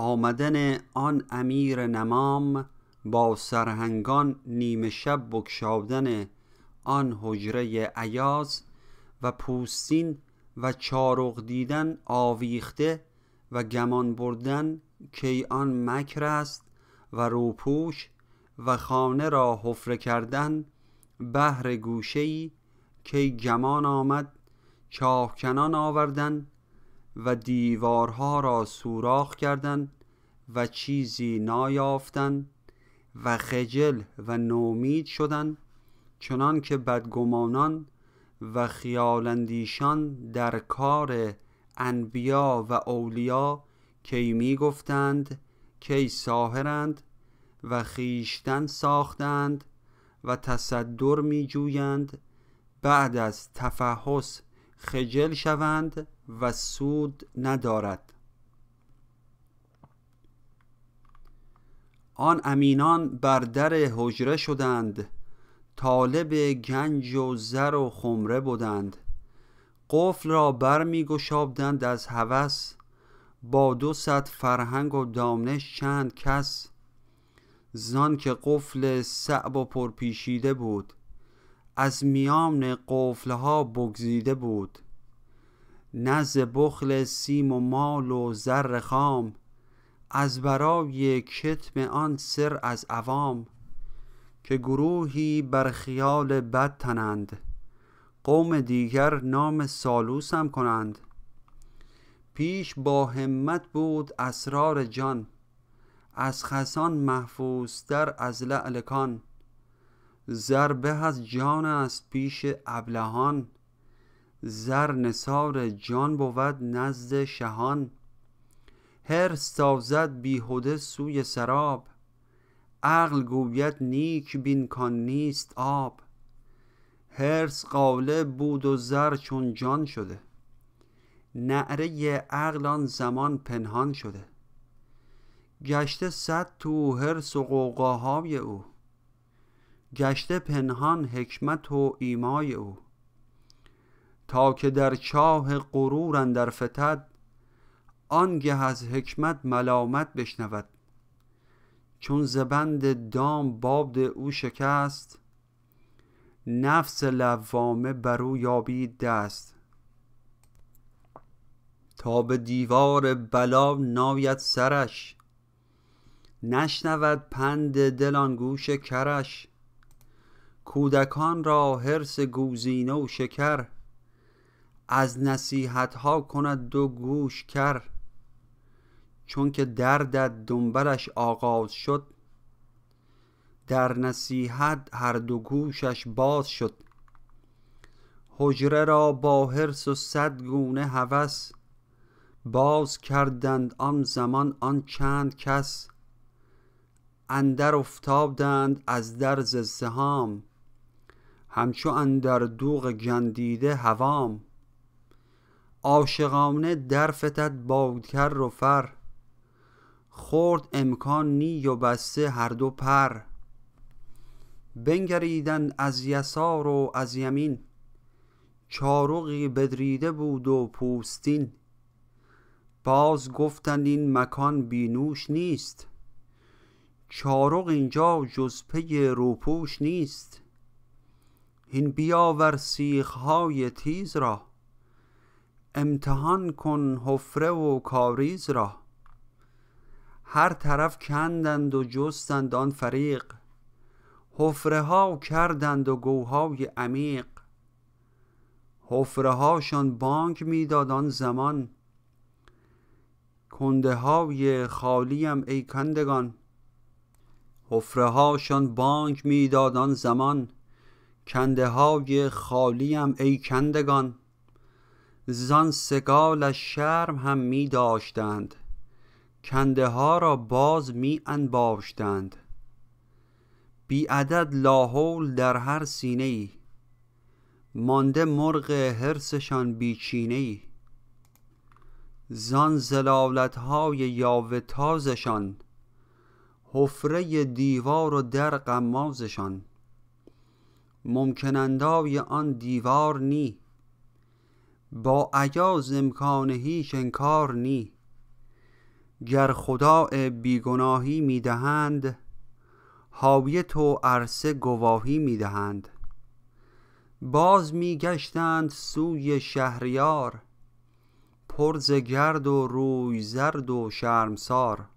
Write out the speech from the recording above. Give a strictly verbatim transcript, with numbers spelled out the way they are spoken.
آمدن آن امیر نمام با سرهنگان، نیمه شب بگشادن آن حجره ایاز و پوستین و چارق دیدن آویخته و گمان بردن که آن مکر است و روپوش و خانه را حفره کردن بهر گوشه‌ای که گمان آمد، چاهکنان آوردن و دیوارها را سوراخ کردن و چیزی نایافتن و خجل و نومید شدن، چنان که بدگمانان و خیالندیشان در کار انبیا و اولیا کی می گفتند کی ساحرند و خیشتن ساختند و تصدر می جویند، بعد از تفحص خجل شوند و سود ندارد. آن امینان بر در حجره شدند، طالب گنج و زر و خمره بودند، قفل را بر می گشابدند از هوس، با دو صد فرهنگ و دانش چند کس، زان که قفل صعب و پرپیچیده بود، از میان قفلها بگزیده بود، نزد بخل سیم و مال و زر خام، از برای کتم آن سر از عوام، که گروهی بر خیال بد تنند، قوم دیگر نام سالوس هم کنند، پیش با همت بود اسرار جان، از خسان محفوظ در از لعل کان، زر به از جان است پیش ابلهان، زر نثار جان بود نزد شهان، حرص تازد بیهوده سوی سراب، عقل گوید نیک بین کان نیست آب، حرص غالب بود و زر چون جان شده، نعره عقل آن زمان پنهان شده، گشته صد تو حرص و غوغاهای او، گشته پنهان حکمت و ایمای او، تا که در چاه غرور اندر فتد، آنگه از حکمت ملامت بشنود، چون ز بند دام باد او شکست، نفس لوامه بر او یابید دست، تا به دیوار بلا ناید سرش، نشنود پند دل آن گوش کرش، کودکان را حرص گوزینه و شکر، از نصیحتها کند دو گوش کر، چون که دردت دنبلش آغاز شد، در نصیحت هر دو گوشش باز شد، حجره را با حرص و صد گونه هوس، باز کردند آن زمان آن چند کس، اندر افتادند از درز سهام، همچو اندر دوغ گندیده هوام، عاشقانه در فتد بادکر و فر، خورد امکان نی و بسته هر دو پر، بنگریدند از یسار و از یمین، چارقی بدریده بود و پوستین، باز گفتند این مکان بینوش نیست، چارق اینجا جز پی روپوش نیست، هین بیاور سیخهای تیز را، امتحان کن حفره و کاریز را، هر طرف کندند و جستند آن فریق، حفره ها کردند و گوهای عمیق، حفره هاشان بانگ میداد آن زمان، کنده های خالی هم ای کندگان، حفره هاشان بانگ میداد آن زمان، کنده های خالی هم ای کندگان، زان سگالش شرم هم می داشتند، کنده ها را باز می انباشتند، بی عدد لاحول در هر سینه ای، مانده مرغ حرصشان بیچینه ای، زان زلالت های یاوه تازشان، حفره دیوار و در غمازشان، ممکنندای آن دیوار نی، با ایاز امکان هیچ انکار نی، گر خداع بیگناهی میدهند، حاویت و عرصه گواهی میدهند. باز میگشتند سوی شهریار، پر ز گرد و روی زرد و شرمسار.